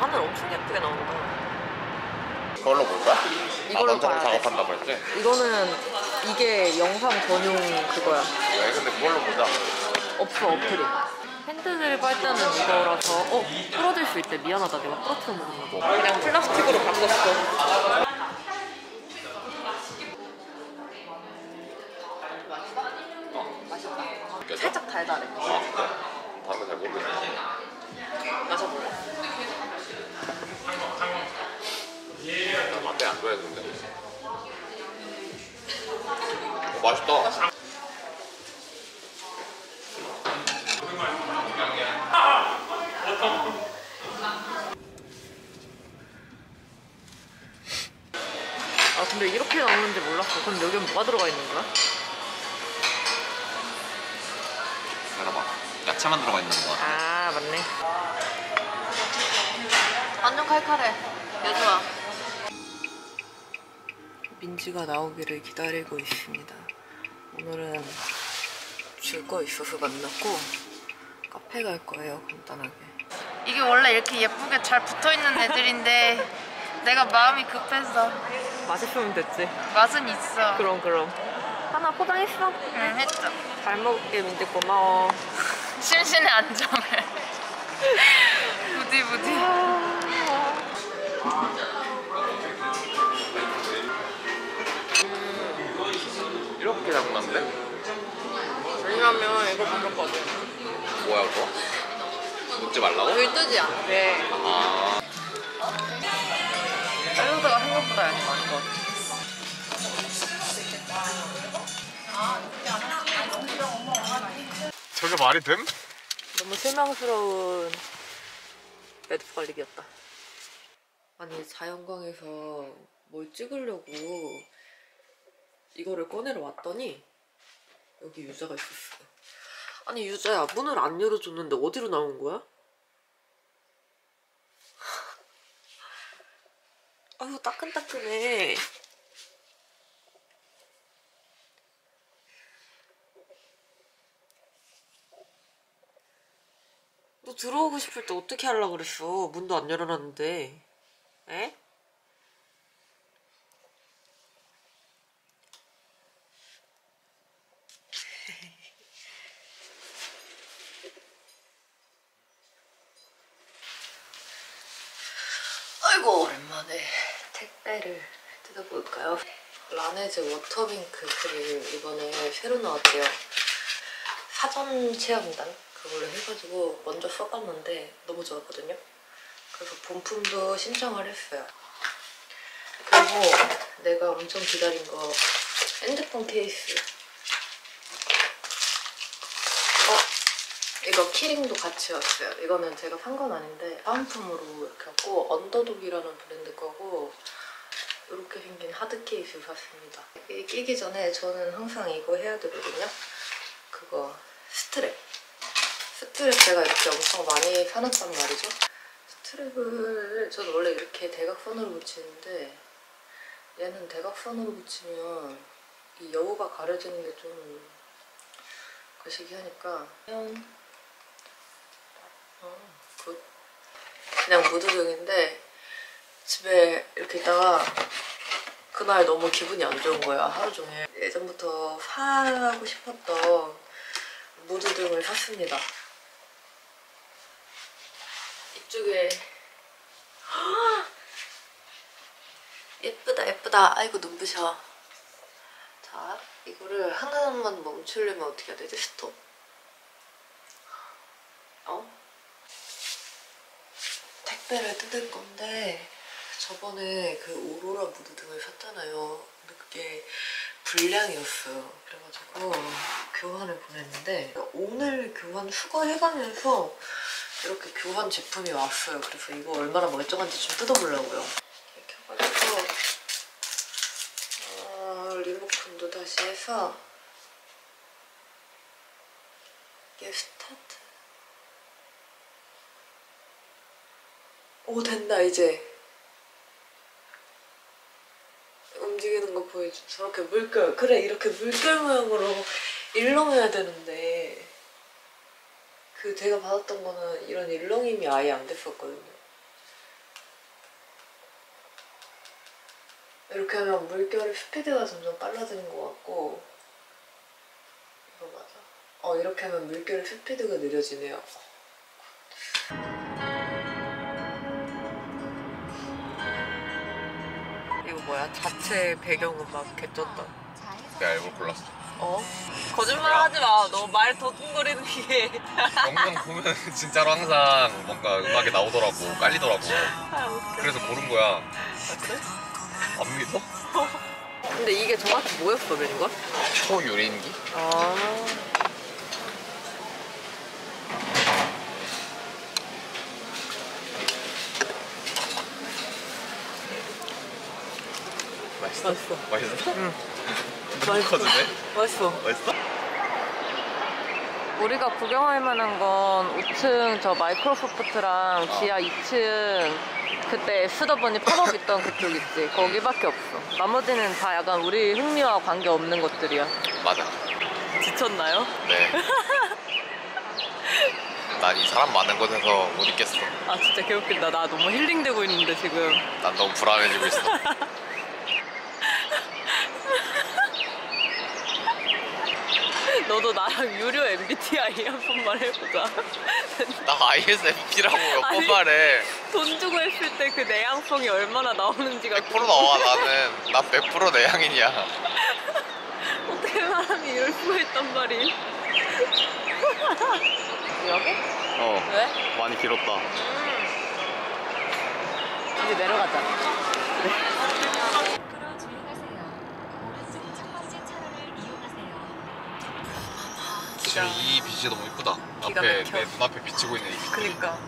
하늘 엄청 예쁘게 나온다. 그걸로 볼 거야? 이걸로 봐야 돼. 작업한다고 했지? 이거는 이게 영상 전용 그거야. 왜? 근데 그걸로 보자. 없어 어플이. 핸드드립 할 때는 이거라서 풀어질 수 있대. 미안하다 내가 풀어트려 먹은 거. 그냥 플라스틱으로 바꿨어. 맛있다. 살짝 달달해. 다음에 잘 모르겠네. 마셔볼래? 맛이 안 좋아해 근데. 맛있다. 아 근데 이렇게 나오는지 몰랐어. 그럼 여기는 뭐가 들어가 있는 거야? 알아봐. 야채만 들어가 있는 거야. 아 맞네. 완전 칼칼해. 여주아. 민지가 나오기를 기다리고 있습니다. 오늘은 줄 거 있어서 만났고 카페 갈 거예요. 간단하게. 이게 원래 이렇게 예쁘게 잘 붙어있는 애들인데 내가 마음이 급해서. 맛있으면 됐지. 맛은 있어. 그럼 하나 포장했어? 응 했죠. 잘 먹을게 민지 고마워. 심신의 안정을 부디부디. 이렇게 장난데? 왜냐면 이거 바꿨거든. 뭐야 그거? 묻지 말라고? 물 뜨지 않게. 아. 샐러드가 생각보다 많이 많은 것 같아. 저게 말이 됨? 너무 실망스러운 매듭 관리기였다. 아니 자연광에서 뭘 찍으려고 이거를 꺼내러 왔더니 여기 유자가 있었어. 아니 유자야 문을 안 열어줬는데 어디로 나온 거야? 아유 따끈따끈해. 너 들어오고 싶을 때 어떻게 하려고 그랬어? 문도 안 열어놨는데. 에? 아이고 오랜만에 택배를 뜯어볼까요? 라네즈 워터핑크 크림 이번에 새로 나왔대요. 사전 체험단? 그걸로 해가지고 먼저 써봤는데 너무 좋았거든요. 그래서 본품도 신청을 했어요. 그리고 내가 엄청 기다린 거 핸드폰 케이스. 이거 키링도 같이 왔어요. 이거는 제가 산 건 아닌데 사은품으로 이렇게 왔고 언더독이라는 브랜드 거고 이렇게 생긴 하드 케이스 샀습니다. 끼기 전에 저는 항상 이거 해야 되거든요. 그거 스트랩. 스트랩 제가 이렇게 엄청 많이 사놨단 말이죠. 스트랩을 저는 원래 이렇게 대각선으로 붙이는데 얘는 대각선으로 붙이면 이 여우가 가려지는 게 좀 거시기 하니까 굿. 그냥 무드등인데 집에 이렇게 있다가 그날 너무 기분이 안 좋은 거야. 하루 종일. 예전부터 사고 싶었던 무드등을 샀습니다. 이쪽에 예쁘다. 아이고 눈부셔. 자 이거를 하나만 멈추려면 어떻게 해야 되지? 스톱. 택배를 뜯을 건데 저번에 그 오로라 무드등을 샀잖아요. 근데 그게 불량이었어요. 그래가지고 교환을 보냈는데 오늘 교환 수거해가면서 이렇게 교환 제품이 왔어요. 그래서 이거 얼마나 멀쩡한지 좀 뜯어보려고요. 이렇게 해가지고 리모컨도 다시 해서 할게요. 스타트. 오, 된다. 이제 움직이는 거 보여줘. 저렇게 물결, 그래, 이렇게 물결 모양으로 일렁해야 되는데, 그 제가 받았던 거는 이런 일렁임이 아예 안 됐었거든요. 이렇게 하면 물결의 스피드가 점점 빨라지는 것 같고, 이거 맞아? 이렇게 하면 물결의 스피드가 느려지네요. 이거 뭐야? 자체 배경음악 개쩐다. 내가 알고 골랐어. 거짓말하지 마. 너 말 더듬거리는 게. 영상 보면 진짜로 항상 뭔가 음악이 나오더라고, 깔리더라고. 그래서 고른 거야. 그래? 안 믿어? 근데 이게 정확히 뭐였어, 웬걸? 초유린기? 맛있어? 맛있어? 응. 맛있어. 맛있어. 맛있어? 우리가 구경할 만한 건 5층 저 마이크로소프트랑 지하 2층 그때 쓰다 보니 팝업 있던 그쪽 있지. 거기밖에 없어. 나머지는 다 약간 우리 흥미와 관계없는 것들이야. 맞아. 지쳤나요? 네. 난 이 사람 많은 곳에서 못 있겠어. 아, 진짜 개웃긴다. 나 너무 힐링되고 있는데 지금. 난 너무 불안해지고 있어. 너도 나랑 유료 MBTI 한 번만 해보자. 나 ISFP라고 몇 번 말해. 돈 주고 했을 때 그 내향성이 얼마나 나오는지가 100% 나와. 나는 나 100% 내향인이야. 어떻게 사람이 이럴 수가 있단 말이. 여기? 왜? 많이 길었다. 이제 내려가자. 네. 지금 이 빛이 너무 이쁘다. 앞에 내 눈앞에 비치고 있는 이 빛. 그러니까.